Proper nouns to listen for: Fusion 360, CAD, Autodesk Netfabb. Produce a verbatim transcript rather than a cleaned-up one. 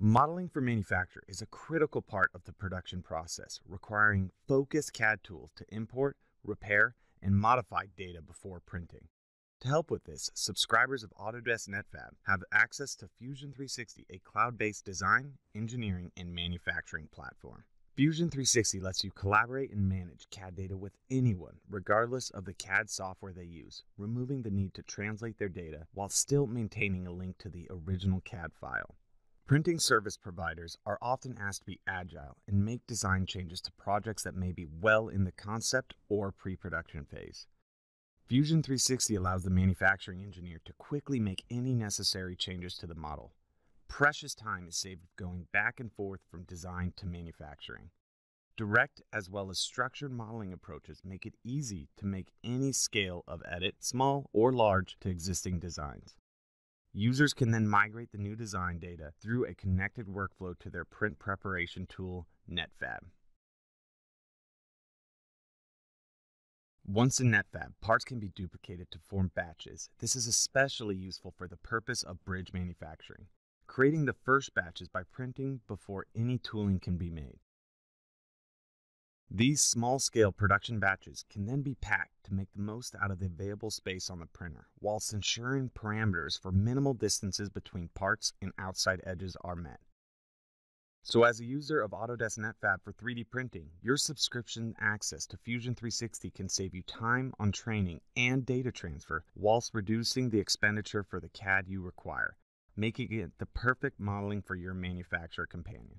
Modeling for manufacture is a critical part of the production process, requiring focused C A D tools to import, repair, and modify data before printing. To help with this, subscribers of Autodesk Netfabb have access to Fusion three sixty, a cloud-based design, engineering, and manufacturing platform. Fusion three sixty lets you collaborate and manage C A D data with anyone, regardless of the C A D software they use, removing the need to translate their data while still maintaining a link to the original C A D file. Printing service providers are often asked to be agile and make design changes to projects that may be well in the concept or pre-production phase. Fusion three sixty allows the manufacturing engineer to quickly make any necessary changes to the model. Precious time is saved going back and forth from design to manufacturing. Direct as well as structured modeling approaches make it easy to make any scale of edit, small or large, to existing designs. Users can then migrate the new design data through a connected workflow to their print preparation tool, Netfabb. Once in Netfabb, parts can be duplicated to form batches. This is especially useful for the purpose of bridge manufacturing, creating the first batches by printing before any tooling can be made. These small-scale production batches can then be packed to make the most out of the available space on the printer, whilst ensuring parameters for minimal distances between parts and outside edges are met. So as a user of Autodesk Netfabb for three D printing, your subscription access to Fusion three sixty can save you time on training and data transfer, whilst reducing the expenditure for the C A D you require, making it the perfect modeling for your manufacturer companion.